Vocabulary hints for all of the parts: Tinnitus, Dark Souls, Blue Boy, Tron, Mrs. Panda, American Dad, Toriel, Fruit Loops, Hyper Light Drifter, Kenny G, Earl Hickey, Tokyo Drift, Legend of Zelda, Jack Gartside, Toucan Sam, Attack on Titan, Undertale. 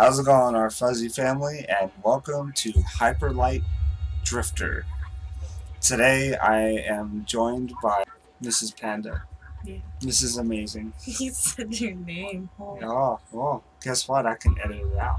How's it going, our fuzzy family, and welcome to Hyper Light Drifter. Today I am joined by Mrs. Panda. Yeah. This is amazing. You said your name. Oh, oh well, guess what? I can edit it out.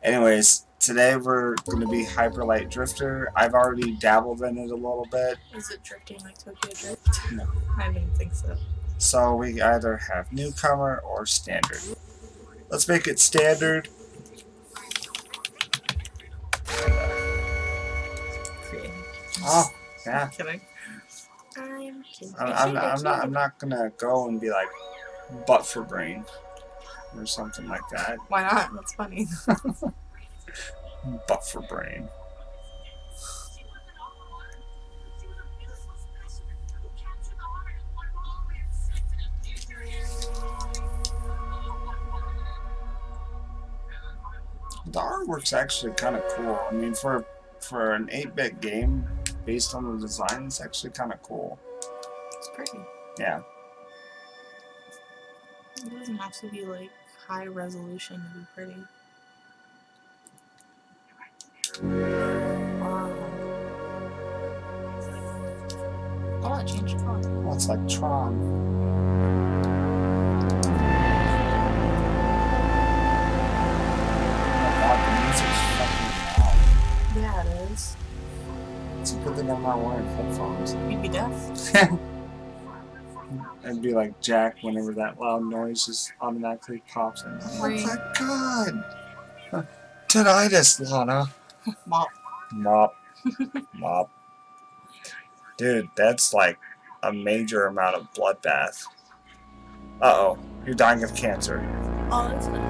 Anyways, today we're going to be Hyper Light Drifter. I've already dabbled in it a little bit. Is it drifting like Tokyo Drift? No. I didn't think so. So we either have newcomer or standard. Let's make it standard. Oh, yeah. I'm kidding. I'm not going to go and be like, butt for brain. Or something like that. Why not? That's funny. Butt for brain. The artwork's actually kind of cool. I mean, for an 8-bit game, based on the design, it's actually kind of cool. It's pretty. Yeah. It doesn't have to be like high resolution to be pretty. Wow. Oh, it changed color. Well, it's like Tron. Yeah, it is. It's a good thing I'm not wearing headphones. You'd be deaf. I'd be like Jack whenever that loud noise just automatically pops in. Oh my god! Tinnitus, Lana. Mop. Mop. Mop. Dude, that's like a major amount of bloodbath. Uh-oh. You're dying of cancer. Oh, that's good.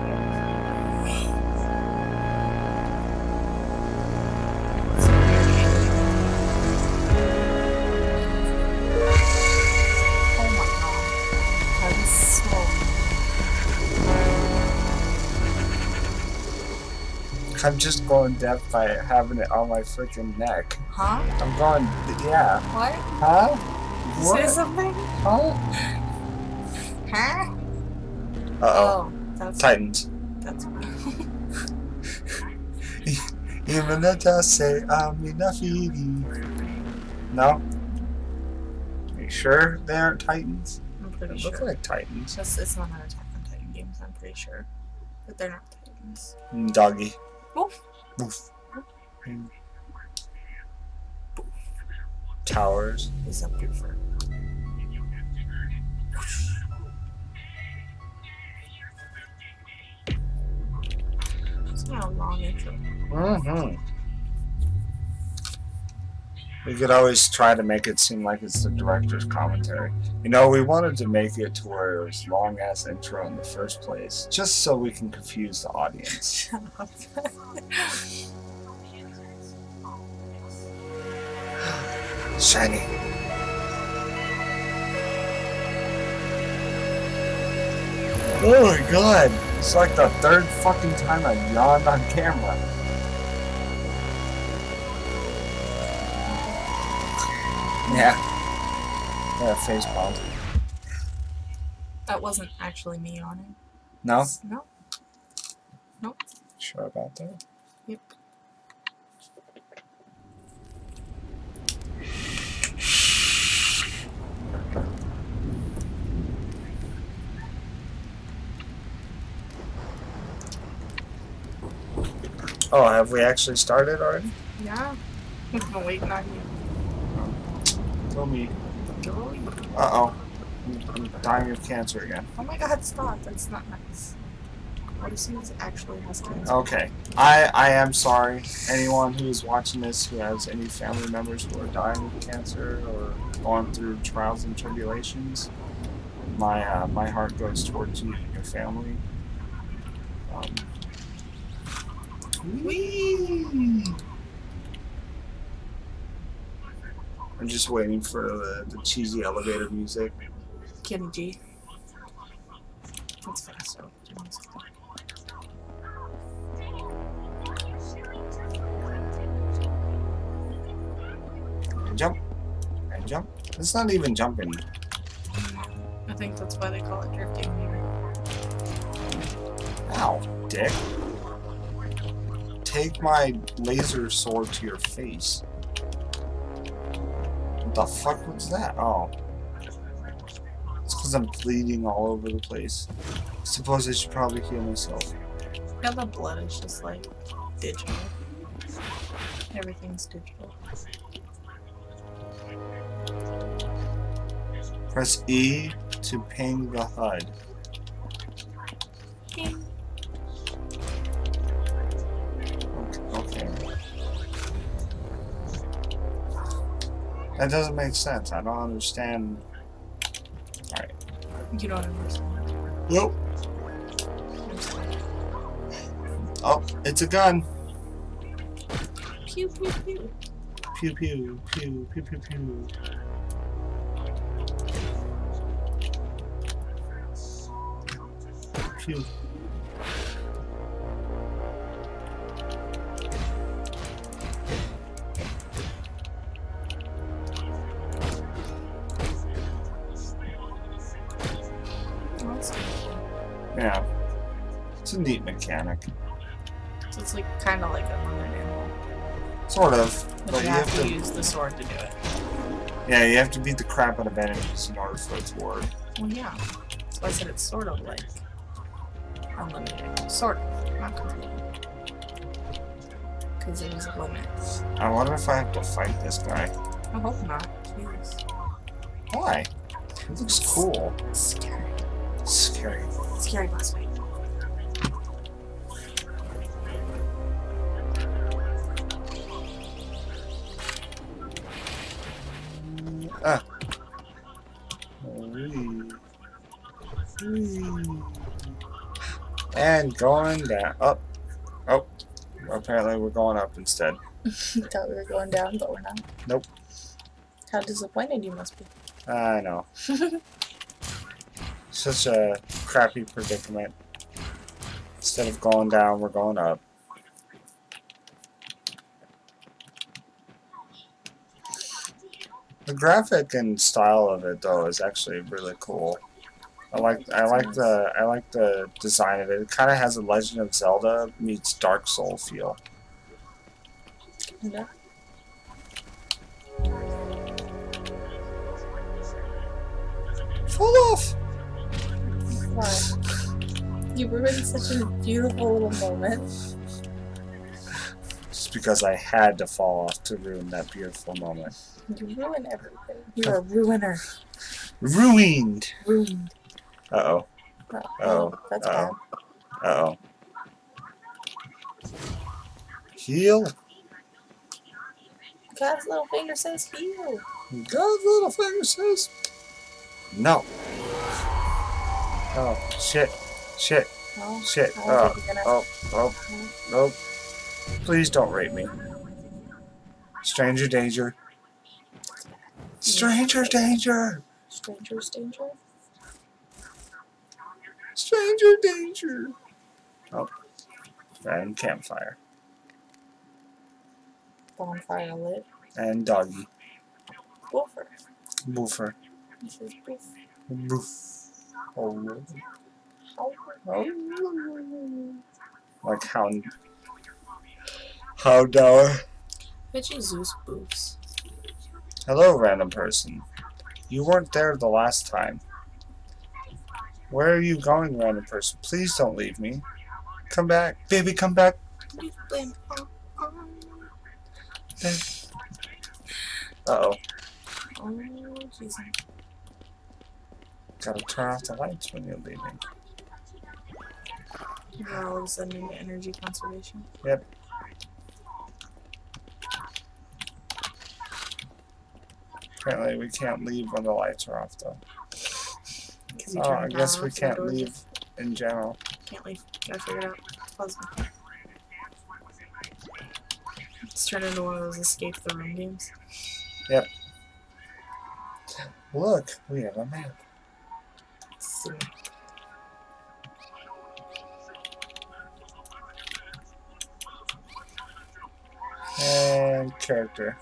I'm just going deaf by having it on my freaking neck. Huh? I'm going, yeah. What? Huh? What? Say something? Huh? Huh? Uh-oh. Oh, Titans. That's funny. No? Are you sure they aren't Titans? I'm pretty sure. They look like Titans. It's not an Attack on Titan games, I'm pretty sure. But they're not Titans. Doggy. Oof. Oof. Towers. Is up your fur. It's not a long intro. Mm-hmm. We could always try to make it seem like it's the director's commentary. You know, we wanted to make it to where it was long ass intro in the first place, just so we can confuse the audience. Shut up. Shiny. Oh my god! It's like the third fucking time I yawned on camera. Yeah. Yeah, face palm. That wasn't actually me on it. No? No. Nope. Sure about that? Yep. Oh, have we actually started already? Yeah. We've been waiting on you. Me. Uh-oh. I'm dying of cancer again. Oh my god, stop. That's not nice. What if someone actually has cancer? Okay. I am sorry. Anyone who's watching this who has any family members who are dying of cancer or going through trials and tribulations, my heart goes towards you and your family. Whee! I'm just waiting for the cheesy elevator music. Kenny G. That's fast. And jump. And jump. It's not even jumping. I think that's why they call it drifting here. Ow, dick. Take my laser sword to your face. What the fuck was that? Oh. It's because I'm bleeding all over the place. I suppose I should probably heal myself. Yeah, the blood is just like digital. Everything's digital. Press E to ping the HUD. Ping. Okay. That doesn't make sense. I don't understand. Alright. You don't understand. Nope. Oh, it's a gun. Pew pew pew. Pew pew pew pew pew pew. Pew. Yeah, it's a neat mechanic. So it's like kind of like a modern animal. Sort of. But you have to use the sword to do it. Yeah, you have to beat the crap out of enemies in order for it to work. Well, yeah. So I said it's sort of like unlimited. Sort of, not complete. Because it is limits. I wonder if I have to fight this guy. I hope not. Jeez. Why? It looks cool. Scary. Scary. Scary boss fight. Ah. And going down. Up. Oh. Oh. Apparently we're going up instead. I thought we were going down, but we're not. Nope. How disappointed you must be. I know. Such a crappy predicament. Instead of going down, we're going up. The graphic and style of it, though, is actually really cool. I like the design of it. It kind of has a Legend of Zelda meets Dark Souls feel. Yeah. Fall off. Wow. You ruined such a beautiful little moment. Just because I had to fall off to ruin that beautiful moment. You ruin everything. You're a ruiner. Ruined. Ruined. Uh-oh. Uh-oh. That's bad. Uh-oh. Heal. God's little finger says heal. God's little finger says no. Oh, shit. Shit. No, shit. Oh, oh, oh, nope. Please don't rape me. Stranger danger. Stranger danger! Stranger's danger? Stranger danger! Oh. And campfire. Bonfire lit. And doggy. Woofer. Woofer. This is boof. Boof. Oh. Oh. Like how dour. Which is Zeus boofs. Hello, random person. You weren't there the last time. Where are you going, random person? Please don't leave me. Come back, baby. Come back. Uh-oh. Oh, Jesus. Gotta turn off the lights when you're leaving. Now all of a sudden into energy conservation. Yep. Apparently we can't leave when the lights are off though. Oh, I guess we can't leave in general. Can't leave. Gotta figure it out. Puzzle. It's turned into one of those escape the room games. Yep. Look, we have a map. And character.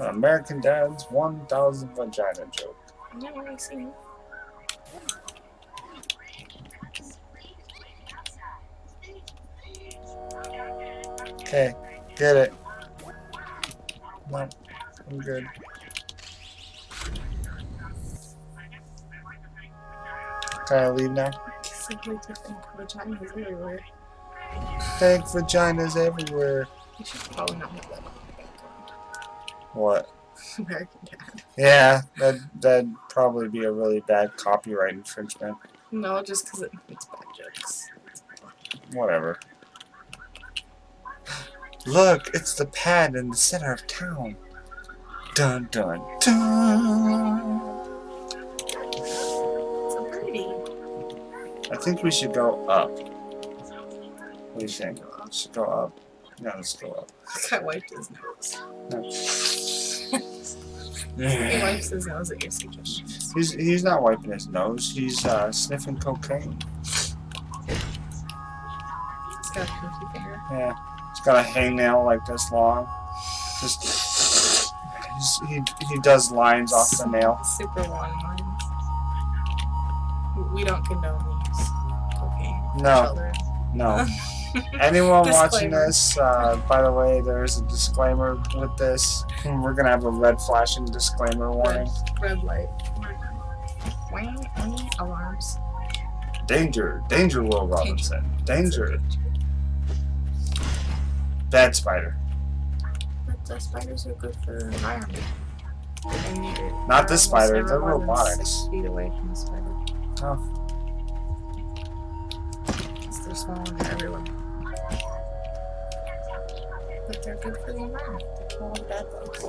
American Dad's 1000 vagina joke. Never seen it. Okay, get it. No, I'm good. Can I leave now? Simply to think vaginas everywhere. Think vaginas everywhere. You should probably not have that on the background. What? American Dad. Yeah, that'd probably be a really bad copyright infringement. No, just because it makes bad jokes. Whatever. Look, it's the pad in the center of town. Dun dun dun. So pretty. I think we should go up. What do you think? We should go up. No, let's go up. I wiped his nose. No. He wipes his nose at your suggestion. He's not wiping his nose. He's sniffing cocaine. He's got a poofy hair. Yeah. He's got a hangnail like this long. Just he does lines off the nail. Super long lines. We don't condone these. Okay. No. Children. No. Anyone watching this, by the way, there is a disclaimer with this. We're gonna have a red flashing disclaimer warning. Red light. Wang, any alarms? Danger, danger, Will Robinson. Danger. Dead spider. But the spiders are good for the environment. Not this spider, they're robotics. 6 feet away from the spider. Tough. Because they're smaller than everyone. But they're good for the environment. They're all bad bugs.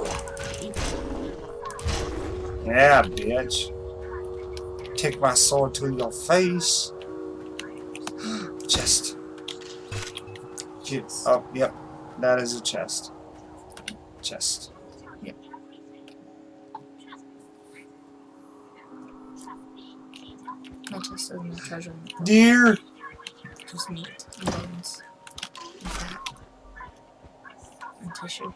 Yeah, bitch. Take my sword to your face. Chest. Oh, yep. That is a chest. Chest. Yep. Not just a treasure. Deer! Just meat and bones. And fat. And tissue.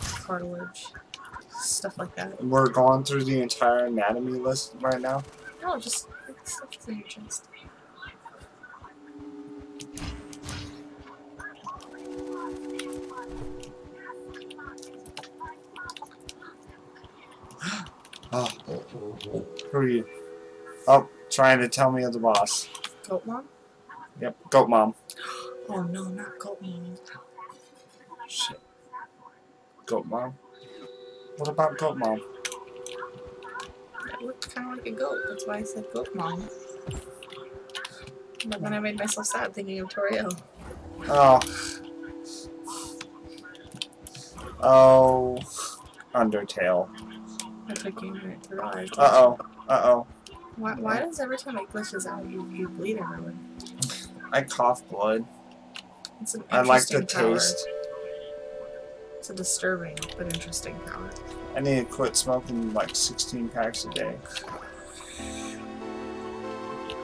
Cartilage. Stuff like that. We're going through the entire anatomy list right now? No, just stuff's in your chest. Oh, who are you? Oh, trying to tell me of the boss. Goat Mom? Yep, Goat Mom. Oh no, not Goat Mom. Shit. Goat Mom? What about Goat Mom? It looked kind of like a goat, that's why I said Goat Mom. But then I made myself sad thinking of Toriel. Oh. Oh. Undertale. Uh-oh. Uh-oh. Why does every time it glitches out, you bleed everyone? I cough blood. It's an I like the power. Taste. It's a disturbing but interesting power. I need to quit smoking like 16 packs a day.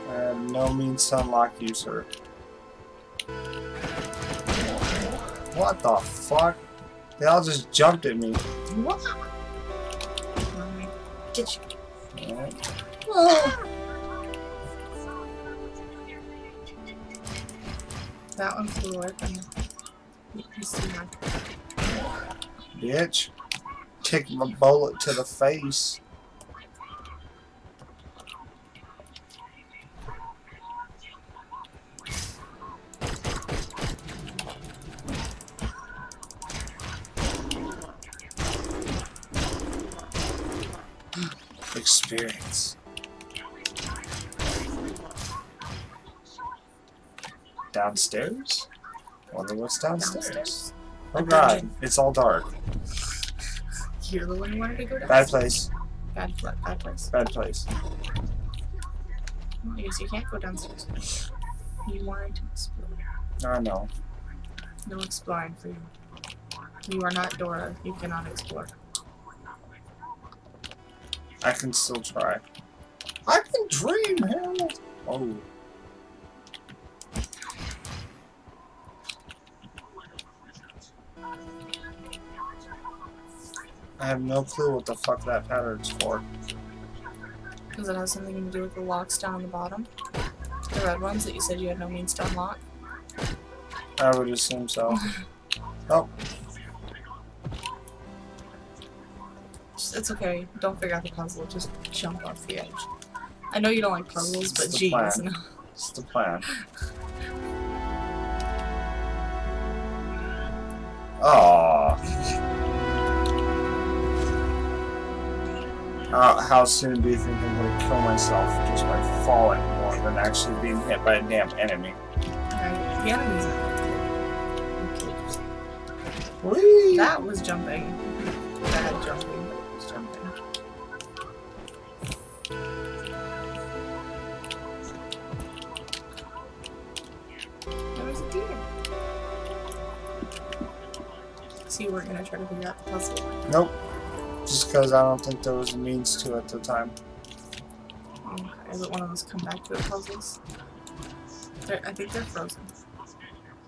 I have no means to unlock you, sir. What the fuck? They all just jumped at me. What? Get you. All right. That one flew away from you. Bitch. Kick my bullet to the face. Experience. Downstairs? Wonder what's downstairs. Oh god, it's all dark. You're the one who wanted to go downstairs. Bad place. Bad place. Bad place. Because you can't go downstairs. You wanted to explore. I know. No exploring for you. You are not Dora. You cannot explore. I can still try. I can dream, Harold! Oh. I have no clue what the fuck that pattern's for. Does it have something to do with the locks down on the bottom? The red ones that you said you had no means to unlock? I would assume so. Oh. It's okay. Don't figure out the puzzle. Just jump off the edge. I know you don't like puzzles, but geez. No. It's the plan. Aww. How soon do you think I'm going to kill myself just by falling more than actually being hit by a damn enemy? The enemies are okay. That was jumping. Bad jumping. You were gonna try to figure out the puzzle. Nope. Just because I don't think there was a means to at the time. Okay. Is it one of those come back to the puzzles? I think they're frozen.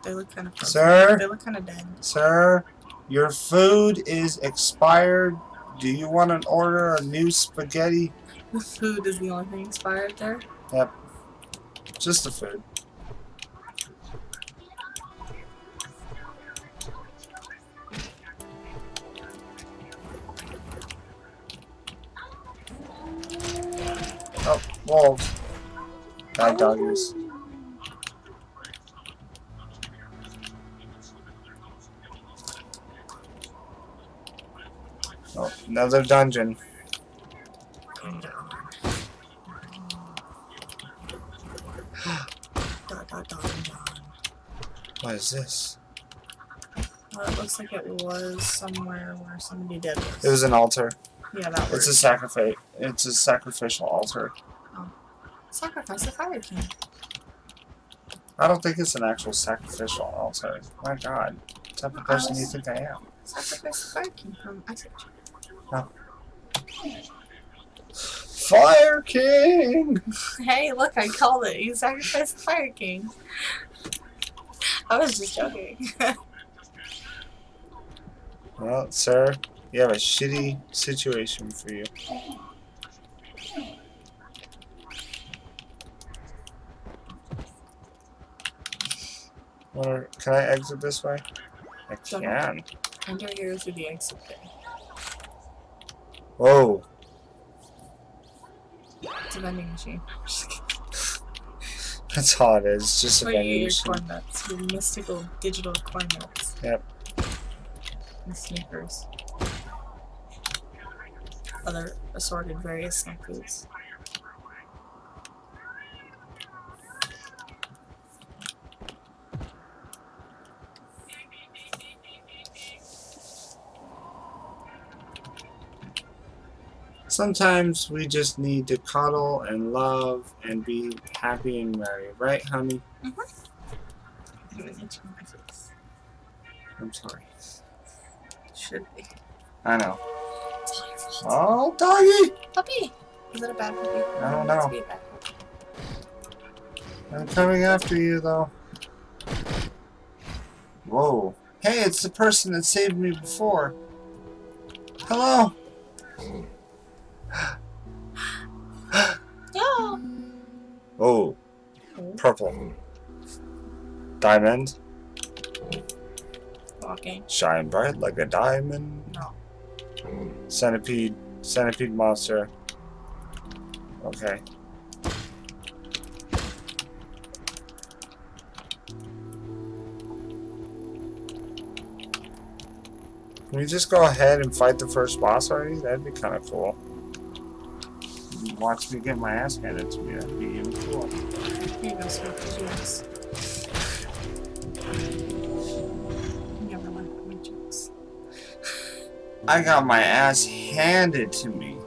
They look kind of frozen. Sir? They look kind of dead. Sir? Your food is expired. Do you want to order a new spaghetti? The food is the only thing expired there? Yep. Just the food. Oh, wolves. Bad doggies. Oh, another dungeon. What is this? Well, it looks like it was somewhere where somebody did this. It was an altar. Yeah, that works. It's a sacrificial altar. Oh. Sacrifice the fire king. I don't think it's an actual sacrificial altar. My god. What type of person do you think I am? Sacrifice the fire king from Isaac. Oh. Fire king! Hey, look, I called it. You sacrificed the fire king. I was just joking. Well, sir. You have a shitty situation for you. Or can I exit this way? I can. Enter here through the exit thing. Whoa. It's a vending machine. That's all it is. Just a vending machine. Your corn nuts, your mystical digital corn nuts. Yep. And sneakers. Other assorted various snack foods. Sometimes we just need to cuddle and love and be happy and merry, right, honey? Mm-hmm. I'm sorry. Should be. I know. Oh, doggy! Puppy! Is it a bad puppy? I don't know. I'm coming after you, though. Whoa. Hey, it's the person that saved me before. Hello! Oh! Oh. Purple. Diamond. Walking. Shine bright like a diamond. No. Centipede. Centipede monster. Okay. Can we just go ahead and fight the first boss already? That'd be kind of cool. Watch me get my ass handed to me. That'd be even cool. Here you go, sir. I got my ass handed to me. Here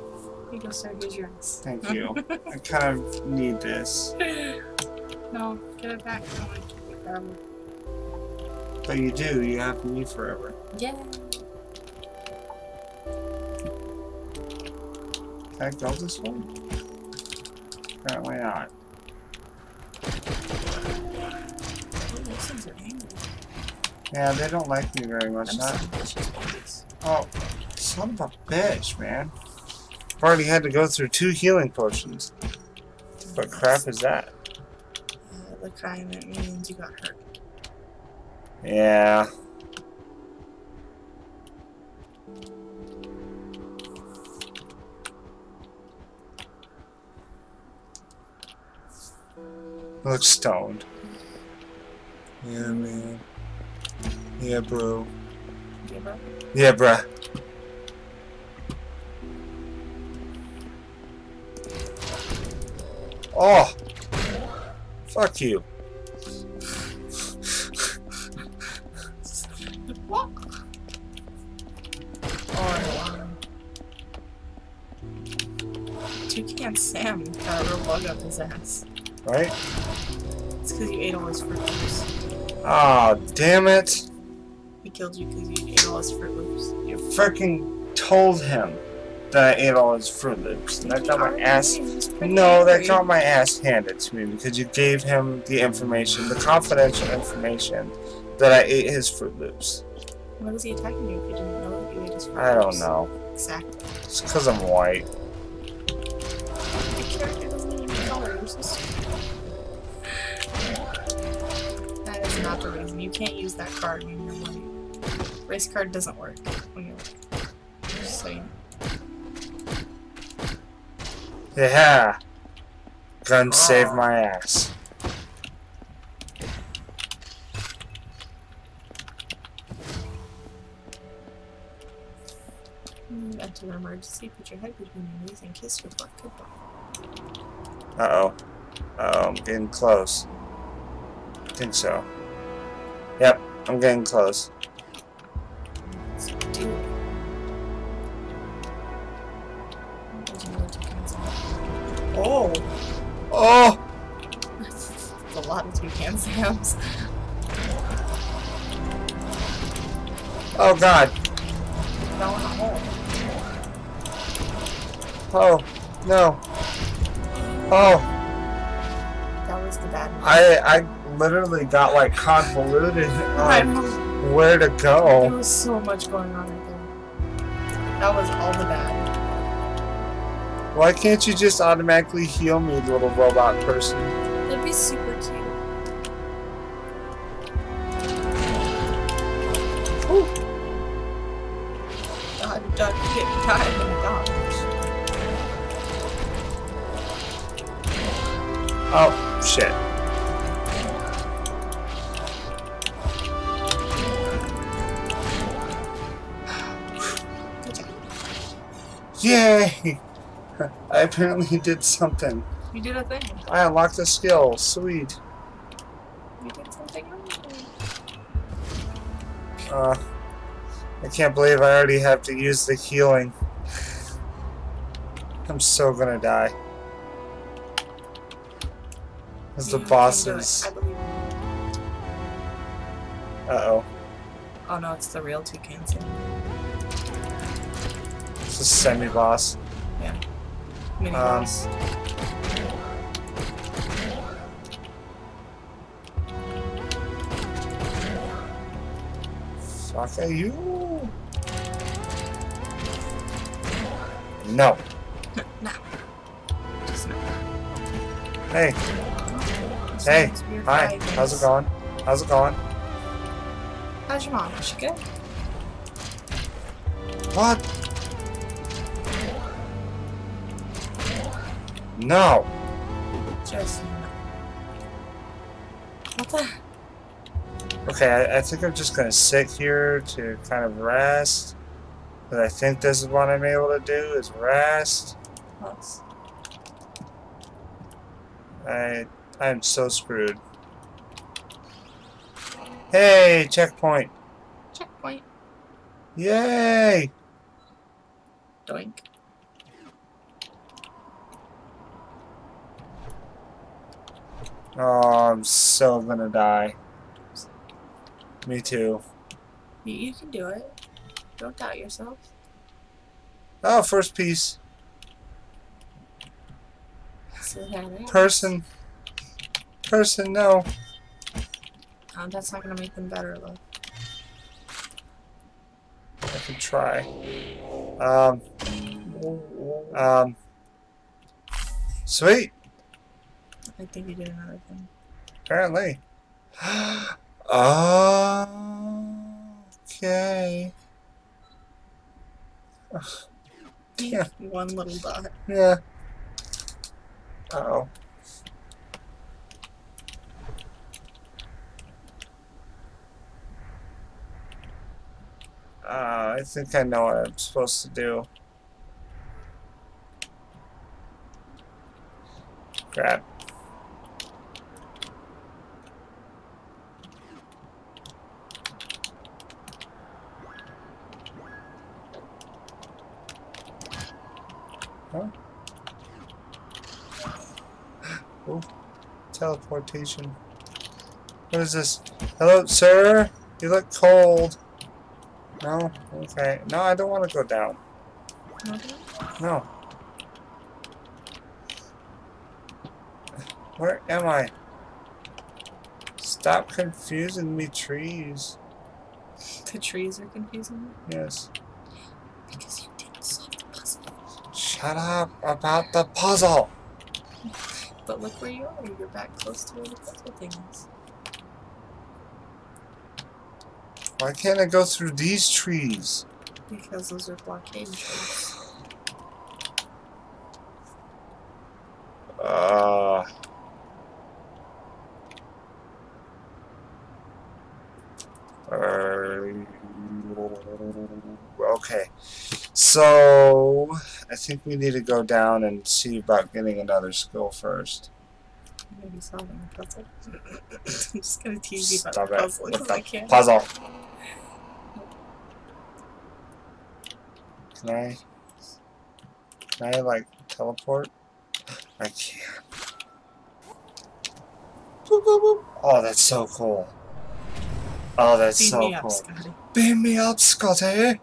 you go, sir. Here's your ass. Thank you. I kind of need this. No, get it back. I want to keep it forever. But you do. You have me forever. Yeah. Can I go this way? Apparently not. Ooh, those things are angry. Yeah, they don't like me very much. Oh, son of a bitch, man. I've already had to go through 2 healing potions. What crap is that? The kind that means you got hurt. Yeah. Looks stoned. Yeah, man. Yeah, bro. Yeah, bro. Yeah, bruh. Oh! Fuck you. What? Or, Toucan Sam got a real bug up his ass. Right? It's because you ate all his Fruit Loops. Aw, oh, damn it! He killed you because you ate all his Fruit Loops. You freaking told him that I ate all his Fruit Loops. And that got my ass... No, that got my ass handed to me because you gave him the information, the confidential information, that I ate his Fruit Loops. Why was he attacking you if you didn't know that you ate his Fruit Loops? I don't know. Exactly. It's because I'm white. The character doesn't even color. You're so stupid. That is not the reason. You can't use that card when you're white. Race card doesn't work when you're white. Just so you know. Yeah! Gun saved my ass. Enter an emergency, put your head between your knees and kiss your butt goodbye. Uh-oh. Uh-oh, I'm getting close. I think so. Yep, I'm getting close. Oh! Oh! That's a lot of Toucan Sams. Oh god! Fell in a hole. Oh, no. Oh! That was the bad one. I literally got like convoluted on where to go. There was so much going on right there. That was all the bad. Why can't you just automatically heal me, little robot person? That'd be super cute. Ooh. God, duck, get tired and dodge. Oh, shit. Good job. Yay! I apparently did something. You did a thing. I unlocked a skill. Sweet. You did something wrong. I can't believe I already have to use the healing. I'm so gonna die. As the bosses. Uh-oh. Oh no, it's the real Toucan Sam. It's a semi-boss. Yeah. Fuck are you? No. No. Just no. Hey. Hey. Hi. How's it going? How's it going? How's your mom? Is she good? What? No! Just no. What the? Okay, I think I'm just gonna sit here to kind of rest. But I think this is what I'm able to do, is rest. Nice. I'm so screwed. Hey! Checkpoint! Checkpoint. Yay! Doink. Oh, I'm so gonna die. Me too. You can do it. Don't doubt yourself. Oh, first piece. Person. Person, no. Oh, that's not gonna make them better, though. I can try. Sweet. I think you did another thing. Apparently. Okay. Yeah. One little dot. Yeah. Uh-oh. I think I know what I'm supposed to do. Crap. Huh? Oh, teleportation. What is this? Hello, sir? You look cold. No? Okay. No, I don't want to go down. Okay. No. Where am I? Stop confusing me, trees. The trees are confusing you? Yes. Because you didn't solve the puzzle. Shut up about the puzzle! But look where you are. You're back close to where the puzzle thing is. Why can't I go through these trees? Because those are blockade trees. Okay. So, I think we need to go down and see about getting another skill first. Maybe solving a puzzle. I'm just going to tease you about the puzzle because I can't. Puzzle. Can I like teleport? I can't. Boop, boop, boop. Oh, that's so cool. Oh, that's so cool. Beam me up, Scotty. Beam me up, Scotty.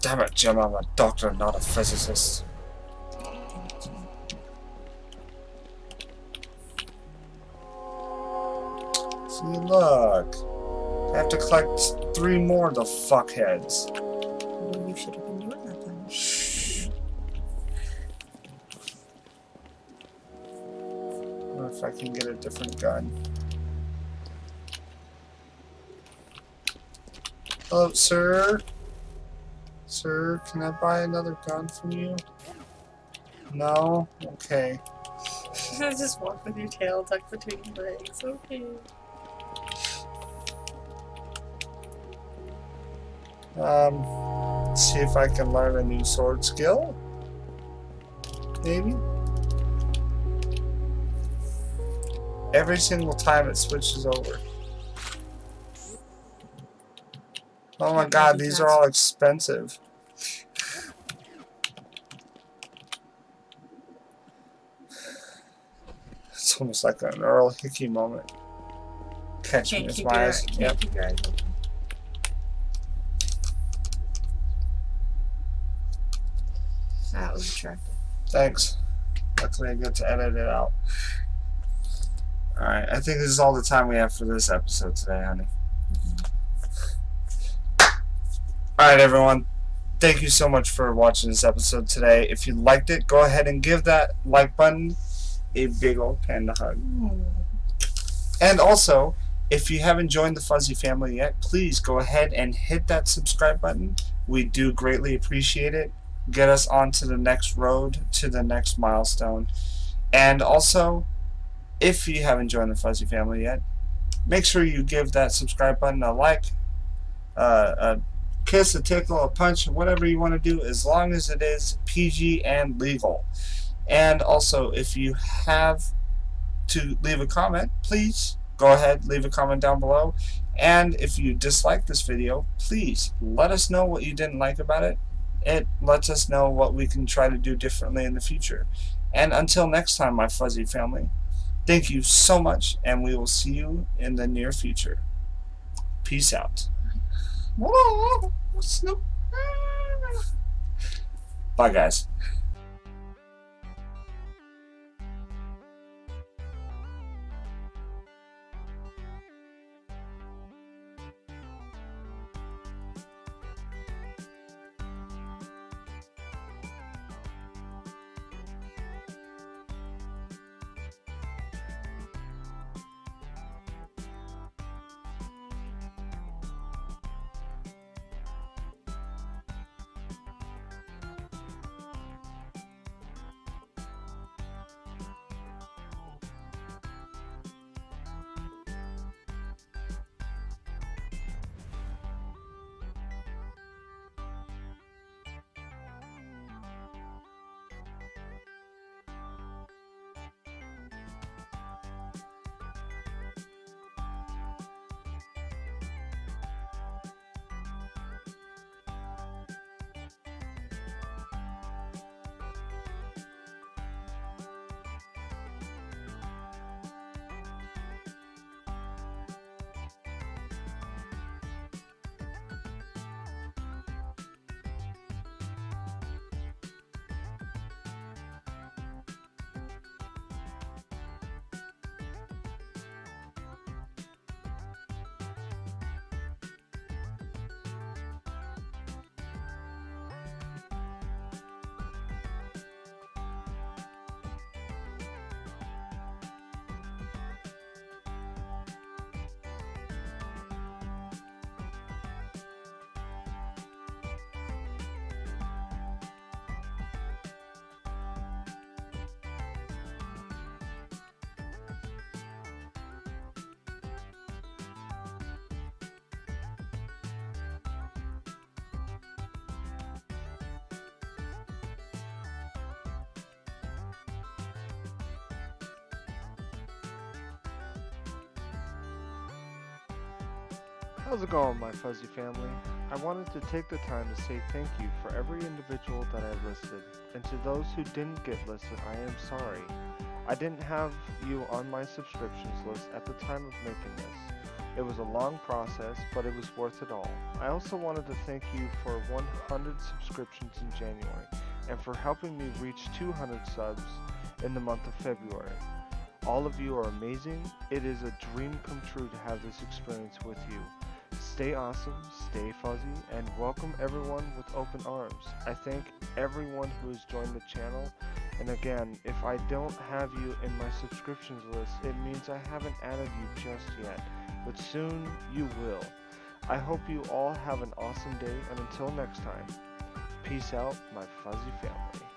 Damn it, Jim, I'm a doctor, not a physicist. See, look. I have to collect 3 more of the fuckheads. Well, you should have been doing that then. Shh. I wonder if I can get a different gun. Hello, sir. Sir, can I buy another gun from you? No? Okay. I just walk with your tail tucked between your legs. Okay. Let's see if I can learn a new sword skill. Maybe. Every single time it switches over. Oh my god, these are all expensive. It's almost like an Earl Hickey moment. Catch me with my eyes. Yep. That was attractive. Thanks. Luckily I get to edit it out. Alright, I think this is all the time we have for this episode today, honey. Alright everyone, thank you so much for watching this episode today. If you liked it, go ahead and give that like button a big old panda hug. And also, if you haven't joined the Fuzzy family yet, please go ahead and hit that subscribe button. We do greatly appreciate it. Get us onto the next road, to the next milestone. And also, if you haven't joined the Fuzzy family yet, make sure you give that subscribe button a like, a kiss, a tickle, a punch, whatever you want to do, as long as it is PG and legal. And also, if you have to leave a comment, please go ahead, leave a comment down below. And if you dislike this video, please let us know what you didn't like about it. It lets us know what we can try to do differently in the future. And until next time, my Fuzzy family, thank you so much, and we will see you in the near future. Peace out. Bye, guys. How's it going, my fuzzy family? I wanted to take the time to say thank you for every individual that I listed, and to those who didn't get listed, I am sorry. I didn't have you on my subscriptions list at the time of making this. It was a long process, but it was worth it all. I also wanted to thank you for 100 subscriptions in January, and for helping me reach 200 subs in the month of February. All of you are amazing. It is a dream come true to have this experience with you. Stay awesome, stay fuzzy, and welcome everyone with open arms. I thank everyone who has joined the channel, and again, if I don't have you in my subscriptions list, it means I haven't added you just yet, but soon you will. I hope you all have an awesome day, and until next time, peace out, my fuzzy family.